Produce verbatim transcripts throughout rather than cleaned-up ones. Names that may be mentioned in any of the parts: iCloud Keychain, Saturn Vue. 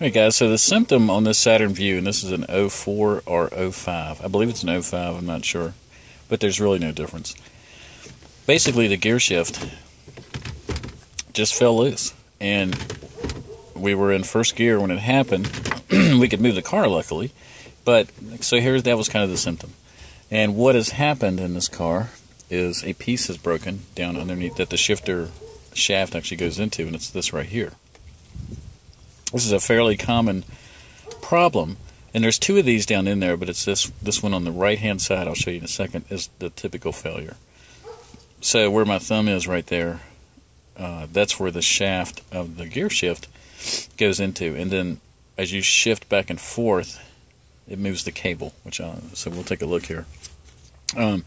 Alright guys, so the symptom on this Saturn Vue, and this is an oh four or oh five, I believe it's an oh five, I'm not sure, but there's really no difference. Basically the gear shift just fell loose, and we were in first gear when it happened. We could move the car luckily, but so here that was kind of the symptom. And what has happened in this car is a piece is broken down underneath that the shifter shaft actually goes into, and it's this right here. This is a fairly common problem, and there's two of these down in there, but it's this this one on the right hand side, I'll show you in a second, is the typical failure. So where my thumb is right there, uh, that's where the shaft of the gear shift goes into, and then as you shift back and forth it moves the cable, which I, so we'll take a look here. um,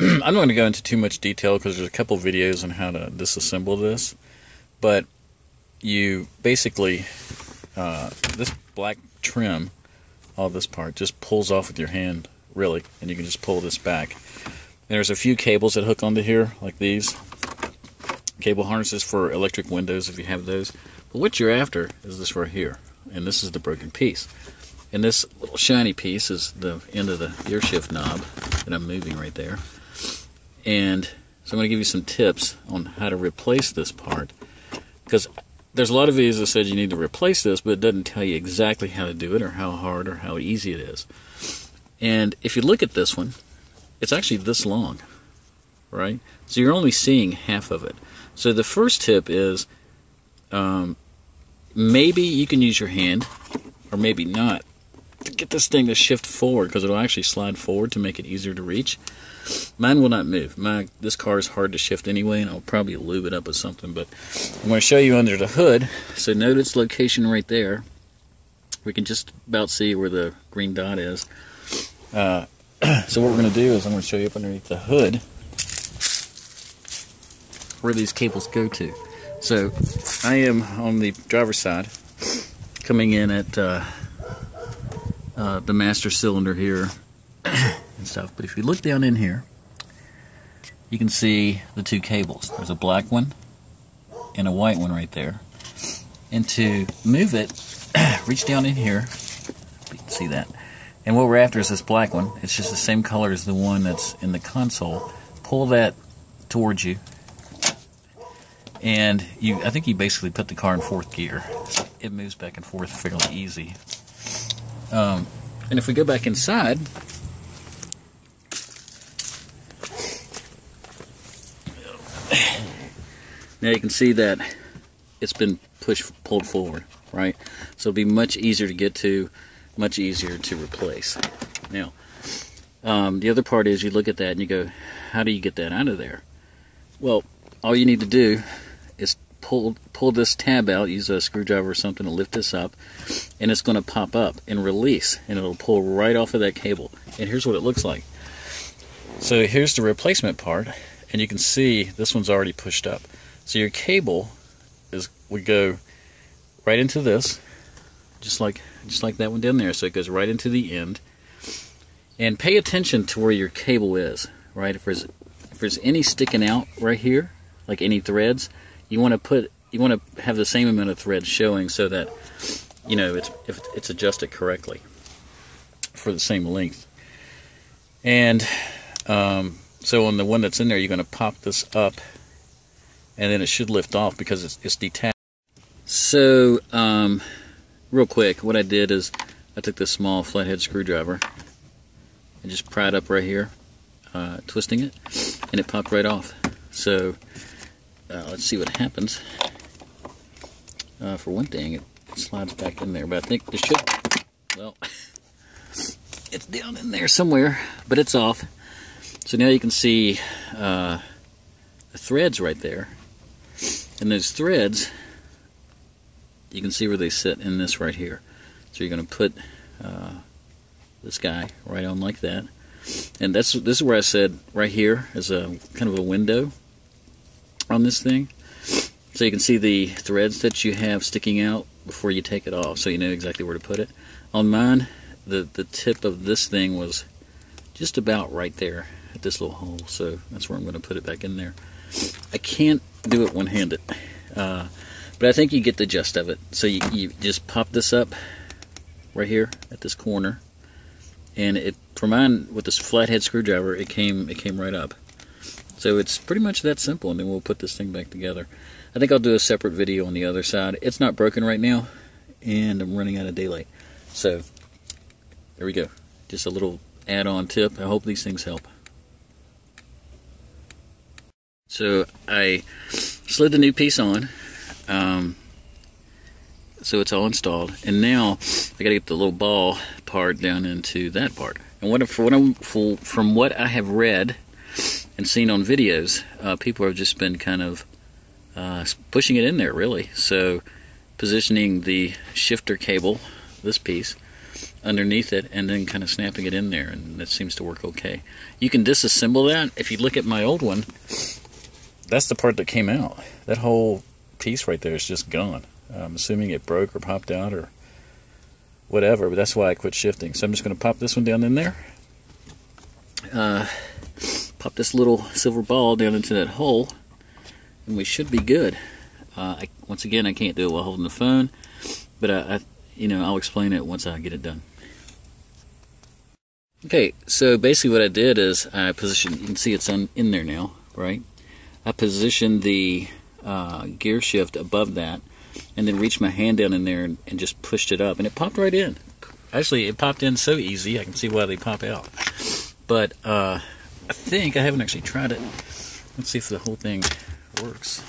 I'm not going to go into too much detail because there's a couple videos on how to disassemble this, but you basically, uh, this black trim, all this part, just pulls off with your hand, really, and you can just pull this back. And there's a few cables that hook onto here, like these. Cable harnesses for electric windows, if you have those. But what you're after is this right here, and this is the broken piece. And this little shiny piece is the end of the gear shift knob that I'm moving right there. And so I'm going to give you some tips on how to replace this part, because there's a lot of videos that said you need to replace this, but it doesn't tell you exactly how to do it or how hard or how easy it is. And if you look at this one, it's actually this long, right? So you're only seeing half of it. So the first tip is um, maybe you can use your hand, or maybe not, to get this thing to shift forward, because it'll actually slide forward to make it easier to reach. Mine will not move. My this car is hard to shift anyway, and I'll probably lube it up with something, but I'm going to show you under the hood. So note its location right there. We can just about see where the green dot is. Uh, so what we're going to do is I'm going to show you up underneath the hood where these cables go to. So I am on the driver's side, coming in at uh, uh, the master cylinder here. And stuff, but if you look down in here, you can see the two cables. There's a black one and a white one right there. And to move it, reach down in here. You can see that. And what we're after is this black one. It's just the same color as the one that's in the console. Pull that towards you, and you. I think you basically put the car in fourth gear. It moves back and forth fairly easy. Um, and if we go back inside. Now you can see that it's been pushed, pulled forward, right? So it'll be much easier to get to, much easier to replace. Now, um, the other part is you look at that and you go, how do you get that out of there? Well, all you need to do is pull, pull this tab out, use a screwdriver or something to lift this up, and it's going to pop up and release, and it'll pull right off of that cable. And here's what it looks like. So here's the replacement part, and you can see this one's already pushed up. So your cable is would go right into this, just like just like that one down there. So it goes right into the end. And pay attention to where your cable is, right? If there's if there's any sticking out right here, like any threads, you want to put you want to have the same amount of threads showing so that you know it's if it's adjusted correctly for the same length. And um, so on the one that's in there, you're going to pop this up. And then it should lift off because it's, it's detached. So, um, real quick, what I did is I took this small flathead screwdriver and just pried up right here, uh, twisting it, and it popped right off. So, uh, let's see what happens. Uh, for one thing, it slides back in there, but I think this should, well, it's down in there somewhere, but it's off. So now you can see uh, the threads right there. And those threads, you can see where they sit in this right here. So you're going to put uh, this guy right on like that. And that's this is where I said right here is a kind of a window on this thing. So you can see the threads that you have sticking out before you take it off, so you know exactly where to put it. On mine, the, the tip of this thing was just about right there at this little hole. So that's where I'm going to put it back in there. I can't do it one-handed, uh, But I think you get the gist of it. So you, you just pop this up right here at this corner, and it, for mine, with this flathead screwdriver, it came it came right up. So it's pretty much that simple, and then we'll put this thing back together. I think I'll do a separate video on the other side. It's not broken right now, and I'm running out of daylight. So there we go. Just a little add-on tip. I hope these things help. So I slid the new piece on, um, so it's all installed, and now I got to get the little ball part down into that part. And what, for what I'm, for, from what I have read and seen on videos, uh, people have just been kind of uh, pushing it in there, really. So positioning the shifter cable, this piece, underneath it, and then kind of snapping it in there, and that seems to work okay. You can disassemble that. If you look at my old one, that's the part that came out. That whole piece right there is just gone. I'm assuming it broke or popped out or whatever, but that's why I quit shifting. So I'm just going to pop this one down in there, uh, pop this little silver ball down into that hole, and we should be good. Uh, I, once again, I can't do it while holding the phone, but I, I you know, I'll explain it once I get it done. Okay, so basically what I did is I positioned, you can see it's on, in there now, right? I positioned the uh, gear shift above that, and then reached my hand down in there and, and just pushed it up, and it popped right in. Actually, it popped in so easy, I can see why they pop out. But uh, I think, I haven't actually tried it. Let's see if the whole thing works.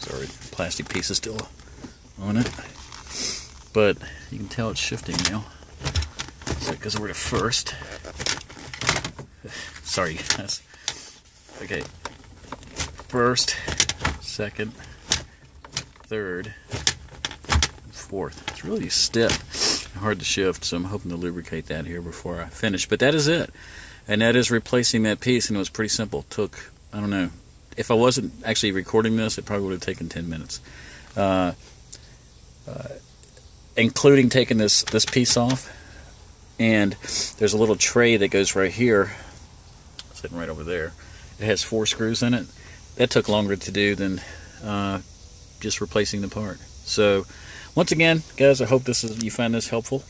Sorry, plastic piece is still on it, but you can tell it's shifting now. So it goes over to first. Sorry, guys. Okay, first, second, third, and fourth. It's really stiff and hard to shift, so I'm hoping to lubricate that here before I finish. But that is it, and that is replacing that piece, and it was pretty simple. It took, I don't know. If I wasn't actually recording this, it probably would have taken ten minutes. Uh, uh, including taking this, this piece off. And there's a little tray that goes right here, sitting right over there. It has four screws in it. That took longer to do than uh, just replacing the part. So, once again, guys, I hope this is, you find this helpful.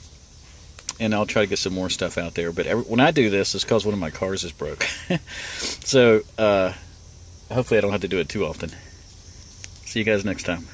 And I'll try to get some more stuff out there. But every, when I do this, it's because one of my cars is broke. So, uh... hopefully I don't have to do it too often. See you guys next time.